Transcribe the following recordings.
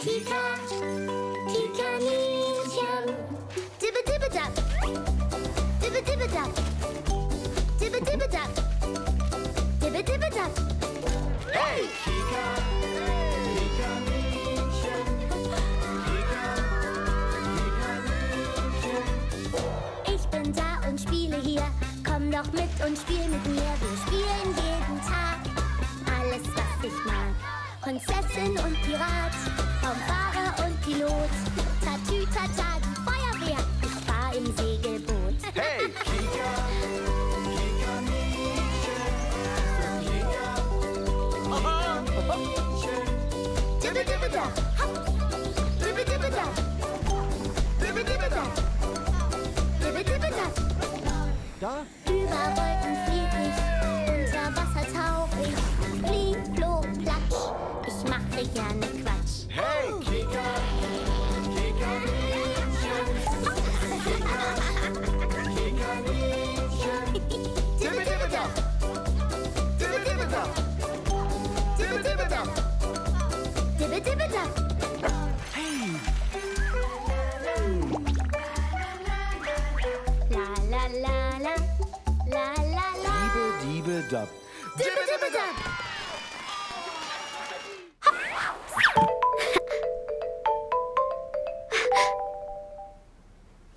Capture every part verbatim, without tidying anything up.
Kika, Kikaninchen. Dibbe, dibbe, dab. Dibbe, dibbe, dab. Dibbe, dibbe, dab. Dibbe, dibbe, dab. Hey! Kika! Komm doch mit und spiel mit mir, wir spielen jeden Tag alles, was ich mag. Prinzessin und Pirat, Raumfahrer und Pilot, Tatütata, die Feuerwehr, ich fahr im Segelboot. Hey, Kika, Kikaninchen, Kika, Dibbe, dibbe, da, hopp, dibbe, dibbe, da, dibbe, dibbe, da, dibbe, dibbe, da. Da? Über Wolken flieg ich, unter Wasser tauch ich, flieg, flo, platsch, ich mache gerne Quatsch. Hey, Kika, Kikaninchen, Kikaninchen, dibbe, dibbe, da, dibbe, dibbe, da, dibbe, dibbe, da, dibbe, dibbe, da. Hey! Dab. Dibbe, dibbe, dab.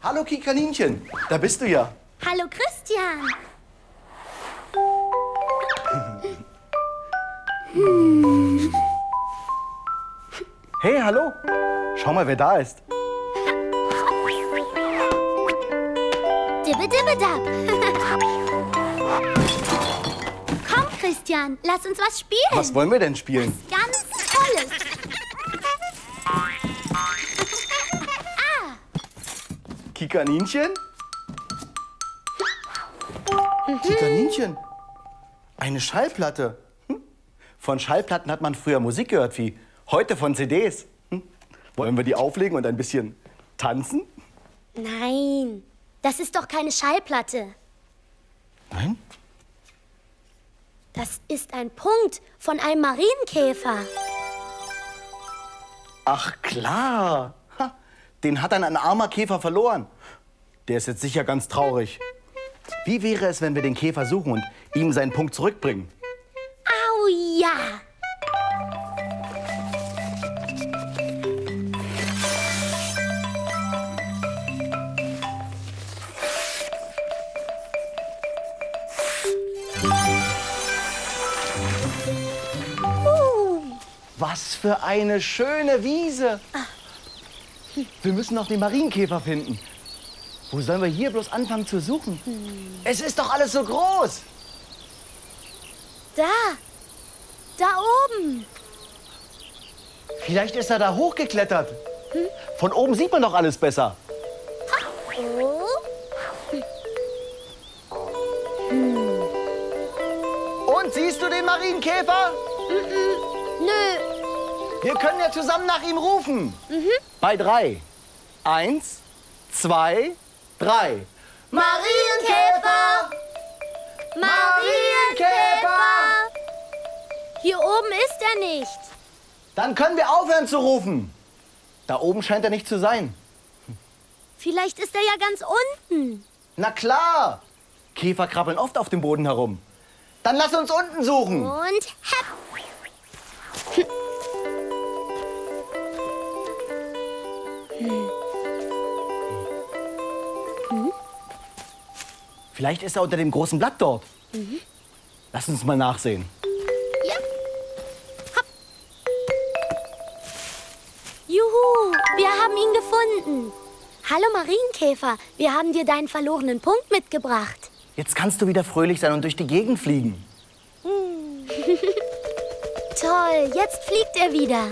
Hallo Kikaninchen, da bist du ja. Hallo Christian. Hm. Hey, hallo. Schau mal, wer da ist. Dibbe, dibbe, dab. Komm, Christian, lass uns was spielen. Was wollen wir denn spielen? Was ganz Tolles. Ah! Kikaninchen? Mhm. Kikaninchen? Eine Schallplatte. Hm? Von Schallplatten hat man früher Musik gehört, wie heute von C Ds. Hm? Wollen wir die auflegen und ein bisschen tanzen? Nein, das ist doch keine Schallplatte. Nein? Das ist ein Punkt von einem Marienkäfer. Ach klar, ha, den hat dann ein armer Käfer verloren. Der ist jetzt sicher ganz traurig. Wie wäre es, wenn wir den Käfer suchen und ihm seinen Punkt zurückbringen? Au ja! Was für eine schöne Wiese! Wir müssen noch den Marienkäfer finden. Wo sollen wir hier bloß anfangen zu suchen? Hm. Es ist doch alles so groß! Da! Da oben! Vielleicht ist er da hochgeklettert. Hm? Von oben sieht man doch alles besser. Oh. Hm. Und siehst du den Marienkäfer? Mhm. Nö. Wir können ja zusammen nach ihm rufen. Mhm. Bei drei. Eins, zwei, drei. Marienkäfer! Marienkäfer! Hier oben ist er nicht. Dann können wir aufhören zu rufen. Da oben scheint er nicht zu sein. Vielleicht ist er ja ganz unten. Na klar. Käfer krabbeln oft auf dem Boden herum. Dann lass uns unten suchen. Und hepp. Hm. Hm? Vielleicht ist er unter dem großen Blatt dort. Mhm. Lass uns mal nachsehen. Ja. Hopp. Juhu, wir haben ihn gefunden. Hallo Marienkäfer, wir haben dir deinen verlorenen Punkt mitgebracht. Jetzt kannst du wieder fröhlich sein und durch die Gegend fliegen. Hm. Toll, jetzt fliegt er wieder.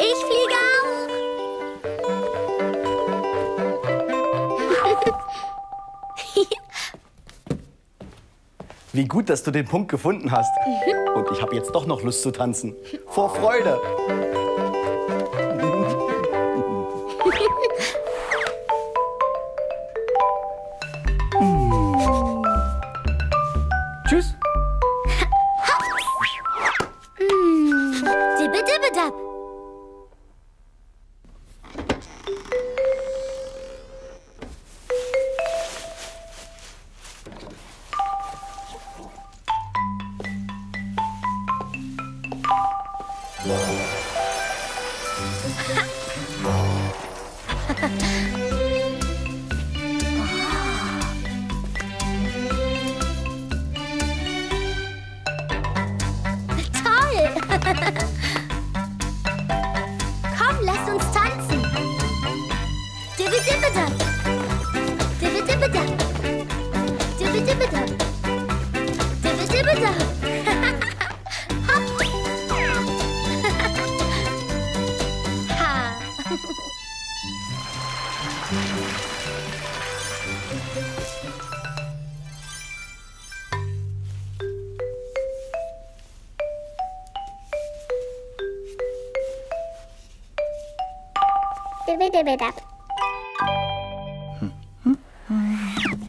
Ich fliege auch. Wie gut, dass du den Punkt gefunden hast. Und ich habe jetzt doch noch Lust zu tanzen. Vor Freude. Tschüss. Dibbedibbedab.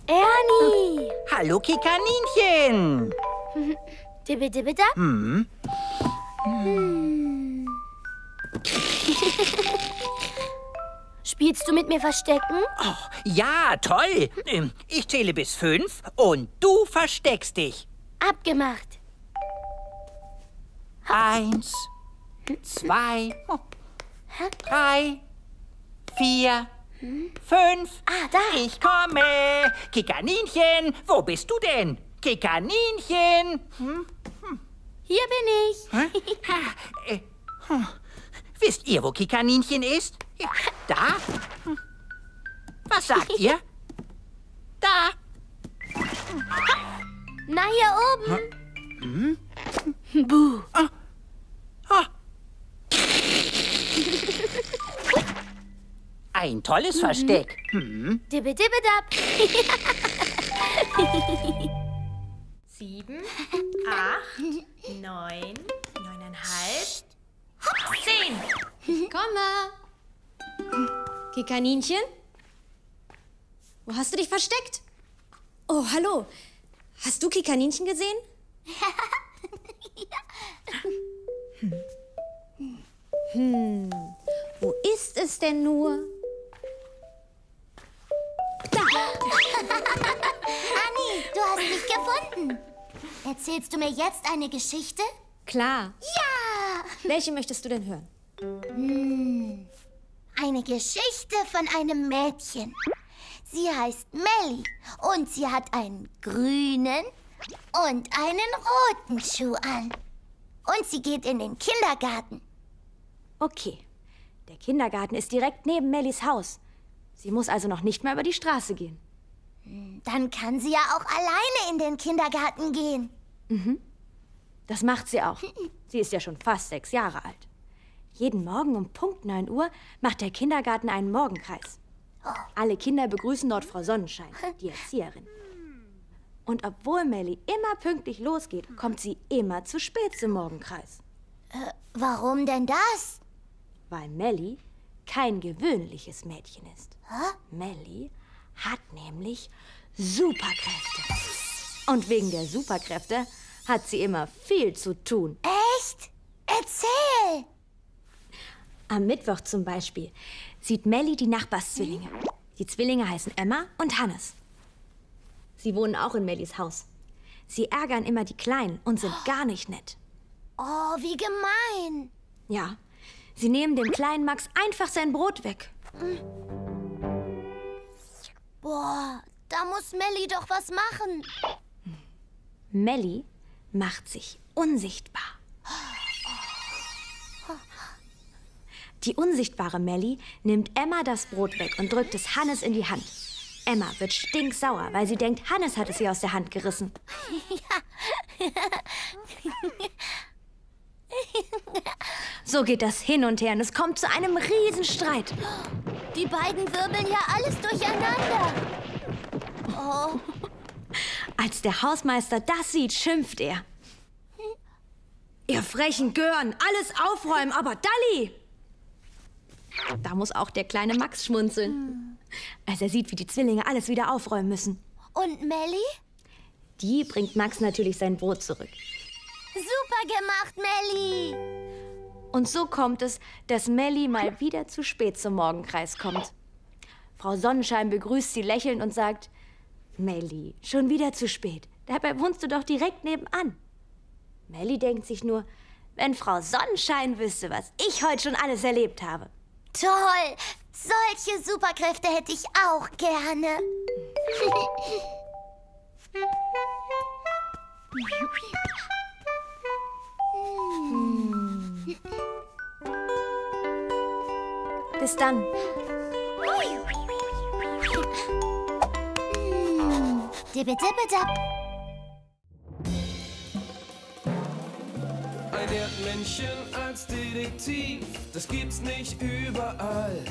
Ernie! Hallo, Kikaninchen! Dibbedibbedab? Hm. Hm. Spielst du mit mir Verstecken? Oh, ja, toll! Ich zähle bis fünf und du versteckst dich. Abgemacht. Eins, zwei, drei... Vier, hm? fünf. Ah, da. Ich komme. Kikaninchen, wo bist du denn? Kikaninchen. Hm? Hm. Hier bin ich. Hm? Ha, äh, hm. Wisst ihr, wo Kikaninchen ist? Ja, da. Hm. Was sagt ihr? Da. Ha. Na, hier oben. Hm? Hm? Buh. Ah. Ah. Ein tolles mhm. Versteck. Hm. Dibbedibbedab. Sieben, acht, neun, neuneinhalb, zehn. Komme. Kikaninchen? Wo hast du dich versteckt? Oh, hallo. Hast du Kikaninchen gesehen? Hm. Hm. Wo ist es denn nur? Anni, du hast mich gefunden. Erzählst du mir jetzt eine Geschichte? Klar. Ja! Welche möchtest du denn hören? Hm, eine Geschichte von einem Mädchen. Sie heißt Melli und sie hat einen grünen und einen roten Schuh an. Und sie geht in den Kindergarten. Okay. Der Kindergarten ist direkt neben Mellis Haus. Sie muss also noch nicht mehr über die Straße gehen. Dann kann sie ja auch alleine in den Kindergarten gehen. Mhm. Das macht sie auch. Sie ist ja schon fast sechs Jahre alt. Jeden Morgen um Punkt neun Uhr macht der Kindergarten einen Morgenkreis. Alle Kinder begrüßen dort Frau Sonnenschein, die Erzieherin. Und obwohl Melli immer pünktlich losgeht, kommt sie immer zu spät zum Morgenkreis. Äh, warum denn das? Weil Melli kein gewöhnliches Mädchen ist. Huh? Melli hat nämlich Superkräfte. Und wegen der Superkräfte hat sie immer viel zu tun. Echt? Erzähl! Am Mittwoch zum Beispiel sieht Melli die Nachbarszwillinge. Die Zwillinge heißen Emma und Hannes. Sie wohnen auch in Mellis Haus. Sie ärgern immer die Kleinen und sind oh. gar nicht nett. Oh, wie gemein! Ja. Sie nehmen dem kleinen Max einfach sein Brot weg. Boah, da muss Melli doch was machen. Melli macht sich unsichtbar. Die unsichtbare Melli nimmt Emma das Brot weg und drückt es Hannes in die Hand. Emma wird stinksauer, weil sie denkt, Hannes hat es ihr aus der Hand gerissen. Ja. So geht das hin und her und es kommt zu einem Riesenstreit. Die beiden wirbeln ja alles durcheinander. Oh. Als der Hausmeister das sieht, schimpft er. Ihr frechen Gören, alles aufräumen, aber Dalli! Da muss auch der kleine Max schmunzeln, als er sieht, wie die Zwillinge alles wieder aufräumen müssen. Und Melli? Die bringt Max natürlich sein Brot zurück. Super gemacht, Melli! Und so kommt es, dass Melli mal wieder zu spät zum Morgenkreis kommt. Frau Sonnenschein begrüßt sie lächelnd und sagt, Melli, schon wieder zu spät. Dabei wohnst du doch direkt nebenan. Melli denkt sich nur, wenn Frau Sonnenschein wüsste, was ich heute schon alles erlebt habe. Toll! Solche Superkräfte hätte ich auch gerne. Bis dann. Ein Erdmännchen als Detektiv, das gibt's nicht überall.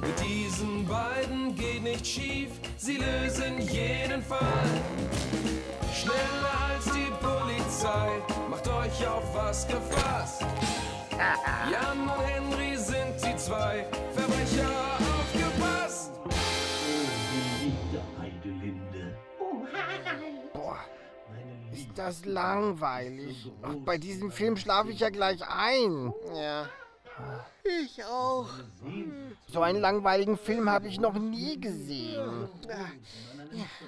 Mit diesen beiden geht nicht schief, sie lösen jeden Fall. Schneller als die Polizei, macht euch auf was gefasst. Jan und Henry sind die zwei Verbrecher, aufgepasst. Boah, ist das langweilig. Ach, bei diesem Film schlafe ich ja gleich ein. Ja. Ich auch. So einen langweiligen Film habe ich noch nie gesehen.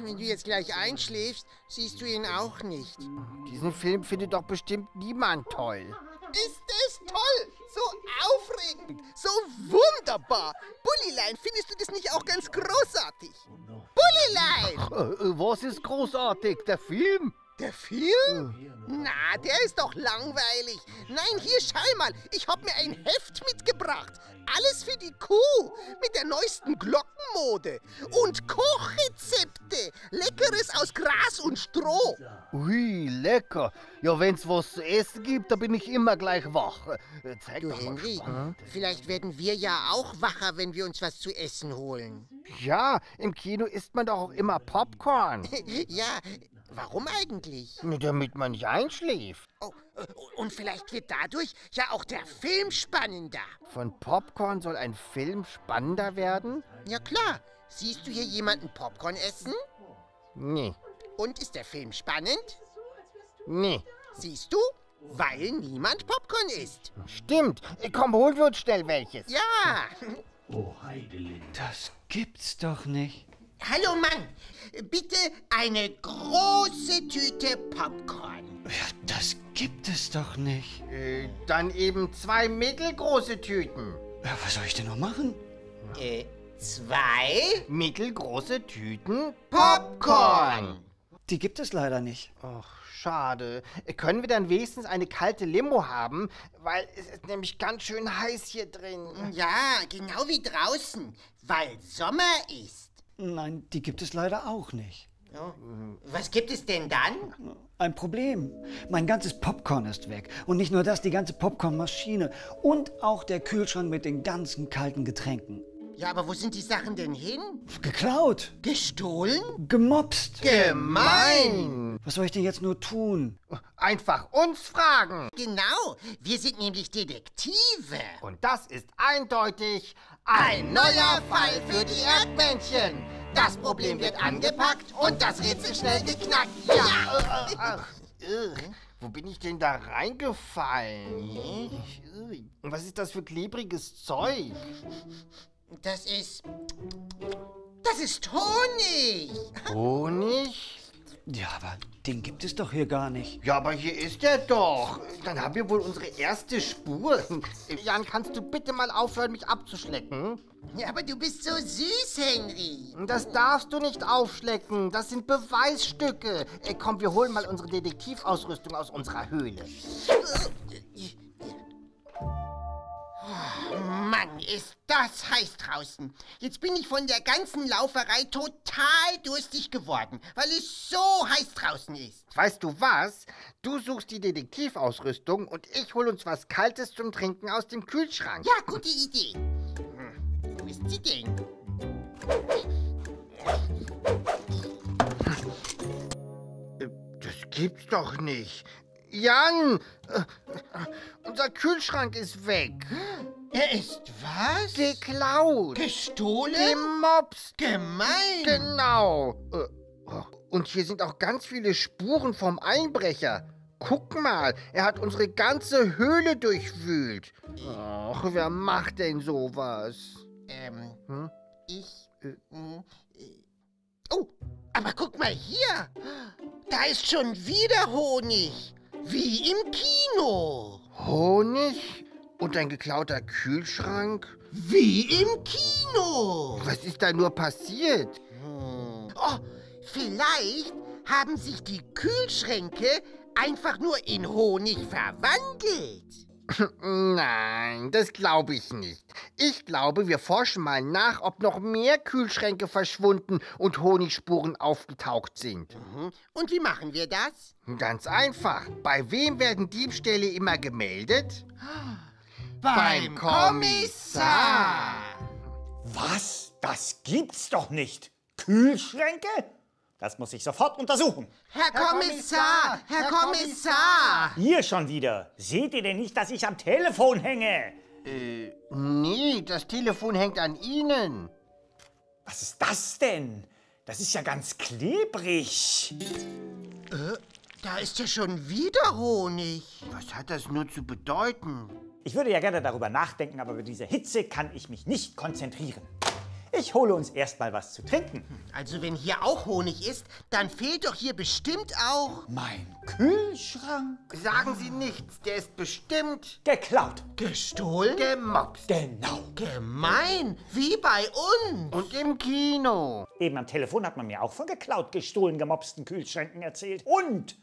Wenn du jetzt gleich einschläfst, siehst du ihn auch nicht. Diesen Film findet doch bestimmt niemand toll. Ist es toll? So aufregend, so wunderbar. Bullilein, findest du das nicht auch ganz großartig? Bullilein! Was ist großartig? Der Film? Der Film? Na, der ist doch langweilig. Nein, hier, schau mal, ich hab mir ein Heft mitgebracht. Alles für die Kuh, mit der neuesten Glockenmode. Und Kochrezepte, Leckeres aus Gras und Stroh. Ui, lecker. Ja, wenn's was zu essen gibt, da bin ich immer gleich wach. Zeig doch mal. Du, Henry, vielleicht werden wir ja auch wacher, wenn wir uns was zu essen holen. Ja, im Kino isst man doch auch immer Popcorn. Ja, warum eigentlich? Damit man nicht einschläft. Oh, und vielleicht wird dadurch ja auch der Film spannender. Von Popcorn soll ein Film spannender werden? Ja klar. Siehst du hier jemanden Popcorn essen? Nee. Und ist der Film spannend? Nee. Siehst du? Weil niemand Popcorn isst. Stimmt. Komm, holen wir uns schnell welches. Ja. Oh, Heidelin. Das gibt's doch nicht. Hallo Mann, bitte eine große Tüte Popcorn. Ja, das gibt es doch nicht. Äh, dann eben zwei mittelgroße Tüten. Ja, was soll ich denn noch machen? Äh, zwei mittelgroße Tüten Popcorn. Die gibt es leider nicht. Ach, schade. Können wir dann wenigstens eine kalte Limo haben? Weil es ist nämlich ganz schön heiß hier drin. Ja, genau wie draußen, weil Sommer ist. Nein, die gibt es leider auch nicht. Oh. Was gibt es denn dann? Ein Problem. Mein ganzes Popcorn ist weg. Und nicht nur das, die ganze Popcornmaschine. Und auch der Kühlschrank mit den ganzen kalten Getränken. Ja, aber wo sind die Sachen denn hin? Geklaut. Gestohlen? Gemobst. Gemein. Was soll ich denn jetzt nur tun? Einfach uns fragen. Genau. Wir sind nämlich Detektive. Und das ist eindeutig... Ein neuer Fall für die Erdmännchen. Das Problem wird angepackt und das Rätsel schnell geknackt. Ja. Ach, wo bin ich denn da reingefallen? Und was ist das für klebriges Zeug? Das ist... Das ist Honig. Honig? Ja, aber den gibt es doch hier gar nicht. Ja, aber hier ist er doch. Dann haben wir wohl unsere erste Spur. Jan, kannst du bitte mal aufhören, mich abzuschlecken? Ja, aber du bist so süß, Henry. Das darfst du nicht aufschlecken. Das sind Beweisstücke. Komm, wir holen mal unsere Detektivausrüstung aus unserer Höhle. Mann, ist das heiß draußen. Jetzt bin ich von der ganzen Lauferei total durstig geworden, weil es so heiß draußen ist. Weißt du was? Du suchst die Detektivausrüstung und ich hol uns was Kaltes zum Trinken aus dem Kühlschrank. Ja, gute Idee. Wo ist sie denn? Das gibt's doch nicht. Jan, unser Kühlschrank ist weg. Er ist was? Geklaut. Gestohlen? Gemobst. Gemein. Genau. Und hier sind auch ganz viele Spuren vom Einbrecher. Guck mal, er hat unsere ganze Höhle durchwühlt. Ach, wer macht denn sowas? Ähm, hm? ich... Äh, oh, aber guck mal hier. Da ist schon wieder Honig. Wie im Kino. Honig? Und ein geklauter Kühlschrank? Wie im Kino. Was ist da nur passiert? Hm. Oh, vielleicht haben sich die Kühlschränke einfach nur in Honig verwandelt. Nein, das glaube ich nicht. Ich glaube, wir forschen mal nach, ob noch mehr Kühlschränke verschwunden und Honigspuren aufgetaucht sind. Mhm. Und wie machen wir das? Ganz einfach. Bei wem werden Diebstähle immer gemeldet? Beim, Beim Kommissar. Was? Das gibt's doch nicht. Kühlschränke? Das muss ich sofort untersuchen. Herr Kommissar! Herr Kommissar! Ihr schon wieder. Seht ihr denn nicht, dass ich am Telefon hänge? Äh, nee, das Telefon hängt an Ihnen. Was ist das denn? Das ist ja ganz klebrig. Äh, da ist ja schon wieder Honig. Was hat das nur zu bedeuten? Ich würde ja gerne darüber nachdenken, aber bei dieser Hitze kann ich mich nicht konzentrieren. Ich hole uns erstmal was zu trinken. Also wenn hier auch Honig ist, dann fehlt doch hier bestimmt auch... Mein Kühlschrank. Sagen Sie nichts, der ist bestimmt... Geklaut. Gestohlen. Gemobbt. Genau. Gemein, wie bei uns. Und im Kino. Eben am Telefon hat man mir auch von geklaut, gestohlen, gemobsten Kühlschränken erzählt. Und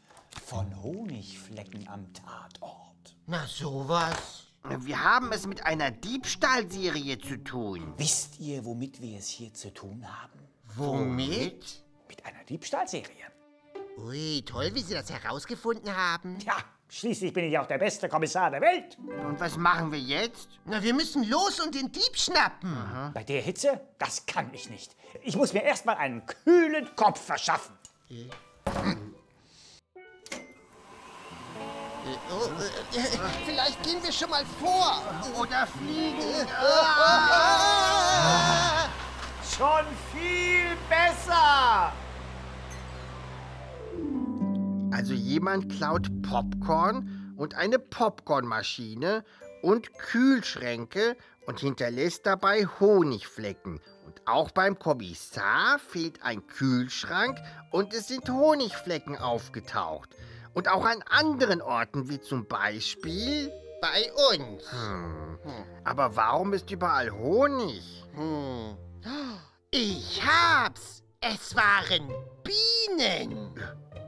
von Honigflecken am Tatort. Na sowas... Wir haben es mit einer Diebstahlserie zu tun. Wisst ihr, womit wir es hier zu tun haben? Womit? Mit einer Diebstahlserie. Ui, toll, wie Sie das herausgefunden haben. Ja, schließlich bin ich auch der beste Kommissar der Welt. Und was machen wir jetzt? Na, wir müssen los und den Dieb schnappen. Mhm. Bei der Hitze? Das kann ich nicht. Ich muss mir erstmal einen kühlen Kopf verschaffen. Äh. Oh, äh, vielleicht gehen wir schon mal vor. Oder fliegen. Ah! Schon viel besser. Also jemand klaut Popcorn und eine Popcornmaschine und Kühlschränke und hinterlässt dabei Honigflecken. Und auch beim Kommissar fehlt ein Kühlschrank und es sind Honigflecken aufgetaucht. Und auch an anderen Orten, wie zum Beispiel bei uns. Hm. Aber warum ist überall Honig? Hm. Ich hab's! Es waren Bienen!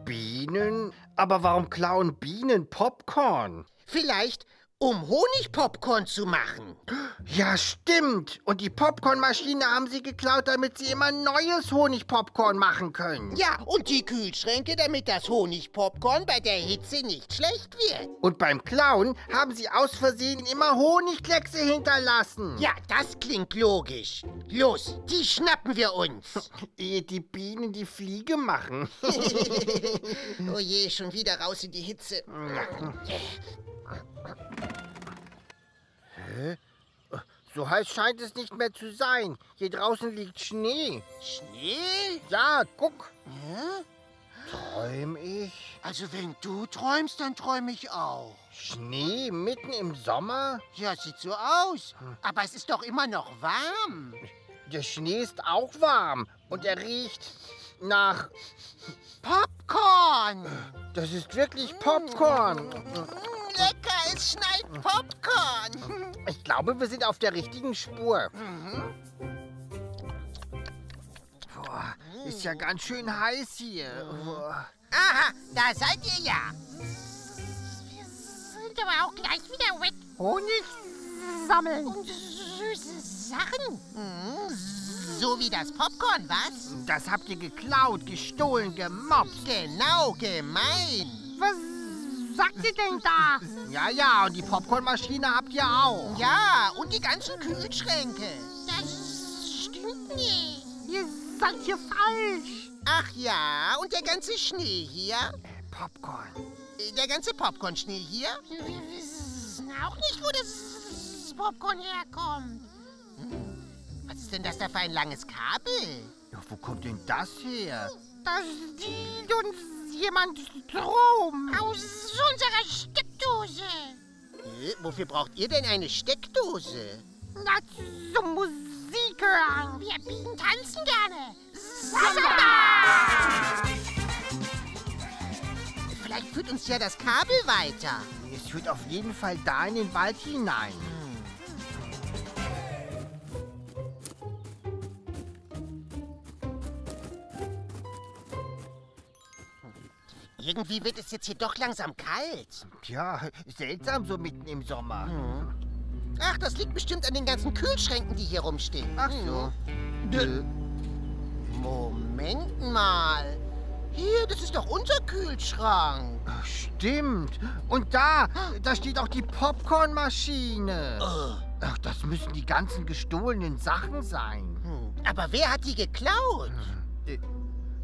Bienen? Aber warum klauen Bienen Popcorn? Vielleicht, um Honigpopcorn zu machen. Ja, stimmt. Und die Popcornmaschine haben sie geklaut, damit sie immer neues Honigpopcorn machen können. Ja, und die Kühlschränke, damit das Honigpopcorn bei der Hitze nicht schlecht wird. Und beim Klauen haben sie aus Versehen immer Honigkleckse hinterlassen. Ja, das klingt logisch. Los, die schnappen wir uns. Ehe die Bienen die Fliege machen. Oh je, schon wieder raus in die Hitze. Hä? So heiß scheint es nicht mehr zu sein. Hier draußen liegt Schnee. Schnee? Ja, guck. Hä? Träum ich? Also wenn du träumst, dann träum ich auch. Schnee mitten im Sommer? Ja, sieht so aus. Aber es ist doch immer noch warm. Der Schnee ist auch warm und er riecht nach... Popcorn! Das ist wirklich Popcorn. Lecker, es schneit Popcorn. Ich glaube, wir sind auf der richtigen Spur. Mhm. Boah, ist ja ganz schön heiß hier. Boah. Aha, da seid ihr ja. Wir sind aber auch gleich wieder weg. Honig sammeln. Und süße Sachen. Mhm. So wie das Popcorn, was? Das habt ihr geklaut, gestohlen, gemobbt. Genau, gemein. Was sagt ihr denn da? Ja, ja, und die Popcornmaschine habt ihr auch. Ja, und die ganzen Kühlschränke. Das stimmt nicht. Ihr seid hier falsch. Ach ja, und der ganze Schnee hier? Popcorn. Der ganze Popcorn-Schnee hier? Wir wissen auch nicht, wo das Popcorn herkommt. Was ist denn das da für ein langes Kabel? Ja, wo kommt denn das her? Das dient uns jemand Strom. Aus aus unserer Steckdose. Äh, wofür braucht ihr denn eine Steckdose? Na, zum Musik hören. Wir bieten tanzen gerne. Samba! Vielleicht führt uns ja das Kabel weiter. Es führt auf jeden Fall da in den Wald hinein. Irgendwie wird es jetzt hier doch langsam kalt. Tja, seltsam so mitten im Sommer. Hm. Ach, das liegt bestimmt an den ganzen Kühlschränken, die hier rumstehen. Ach so. Hm. Moment mal. Hier, das ist doch unser Kühlschrank. Stimmt. Und da, da steht auch die Popcornmaschine. Oh. Ach, das müssen die ganzen gestohlenen Sachen sein. Hm. Aber wer hat die geklaut? Hm.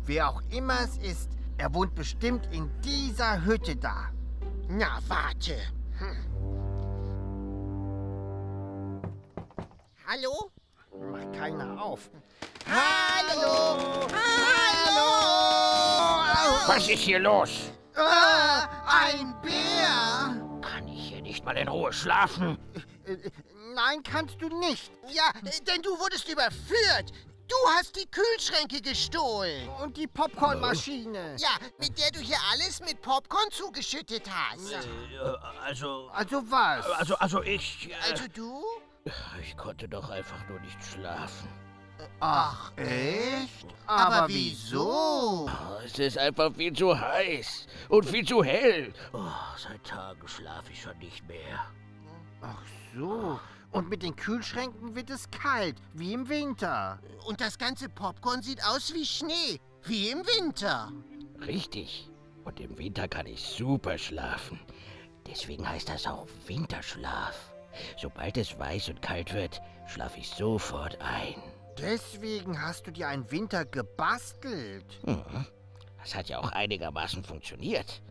Wer auch immer es ist, er wohnt bestimmt in dieser Hütte da. Na, warte. Hm. Hallo? Macht keiner auf. Hallo! Hallo! Hallo! Was ist hier los? Ah, ein Bär! Kann ich hier nicht mal in Ruhe schlafen? Nein, kannst du nicht. Ja, denn du wurdest überführt. Du hast die Kühlschränke gestohlen. Und die Popcornmaschine. Ja, mit der du hier alles mit Popcorn zugeschüttet hast. Also... Also was? Also, also ich... Äh, also du? Ich konnte doch einfach nur nicht schlafen. Ach, echt? Aber, Aber wieso? Es ist einfach viel zu heiß und viel zu hell. Oh, seit Tagen schlafe ich schon nicht mehr. Ach so. Und mit den Kühlschränken wird es kalt, wie im Winter. Und das ganze Popcorn sieht aus wie Schnee, wie im Winter. Richtig. Und im Winter kann ich super schlafen. Deswegen heißt das auch Winterschlaf. Sobald es weiß und kalt wird, schlafe ich sofort ein. Deswegen hast du dir einen Winter gebastelt. Hm. Das hat ja auch einigermaßen funktioniert,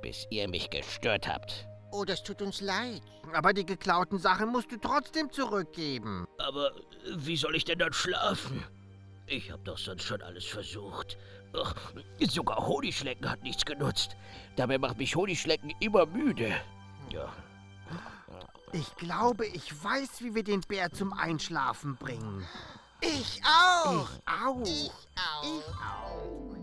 bis ihr mich gestört habt. Oh, das tut uns leid. Aber die geklauten Sachen musst du trotzdem zurückgeben. Aber wie soll ich denn dann schlafen? Ich hab doch sonst schon alles versucht. Ach, sogar Honigschlecken hat nichts genutzt. Dabei macht mich Honigschlecken immer müde. Ja. Ich glaube, ich weiß, wie wir den Bär zum Einschlafen bringen. Ich auch! Ich auch! Ich auch! Ich auch!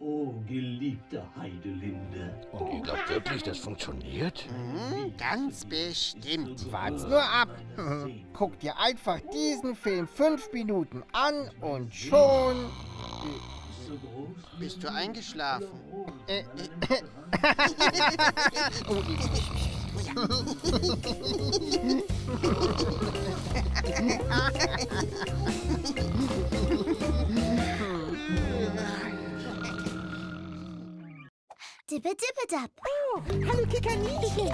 Oh, geliebte Heidelinde. Und ihr glaubt wirklich, das funktioniert? Mhm, ganz bestimmt. Wart's nur ab. Guck dir einfach diesen Film fünf Minuten an und schon... Bist du eingeschlafen? Äh, Dippe, dippe, dab. Oh, hallo Kikaninchen.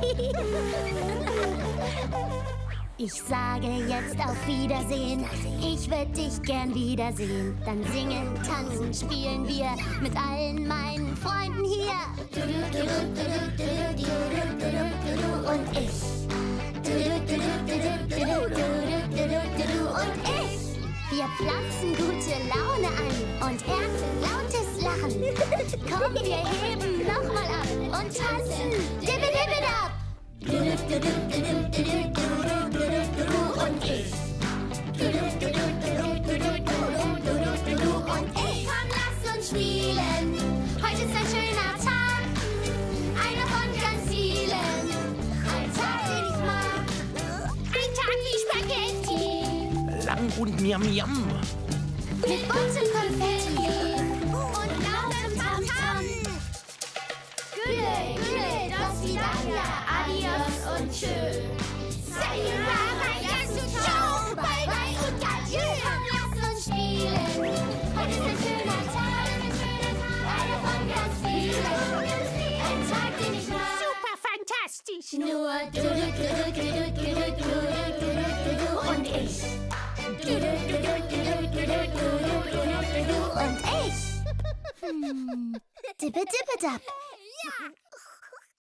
Ich sage jetzt auf Wiedersehen. Ich würde dich gern wiedersehen. Dann singen, tanzen, spielen wir mit allen meinen Freunden hier. Und ich. Und ich. Wir pflanzen gute Laune an und ernten lautes Lachen. Komm, wir heben nochmal ab und tanzen. Dippe, dippe, dab. Und ich. Und ich. Komm, lass uns spielen. Heute ist ein schöner Tag. Einer von ganz vielen. Ein Tag, den ich mag. Ein Tag wie Spaghetti. Lang und miam, miam. Mit buntem Konfetti. Und lautem Tam-Tam. Gülle, Gülle, das wie Dania. Adios und tschö. Sayonara, Yasu, ciao, bye bye und adieu. Komm, lass uns spielen. Heute ist ein schöner Tag, ein schöner Tag, einer von ganz vielen. Ein Tag, den ich mag. Super fantastisch. Nur du, du, du, du, du, du, du, du, du und ich. Du, du, du, du, du, du, du, du, du und ich. Dippe, dippe, dab. Ja.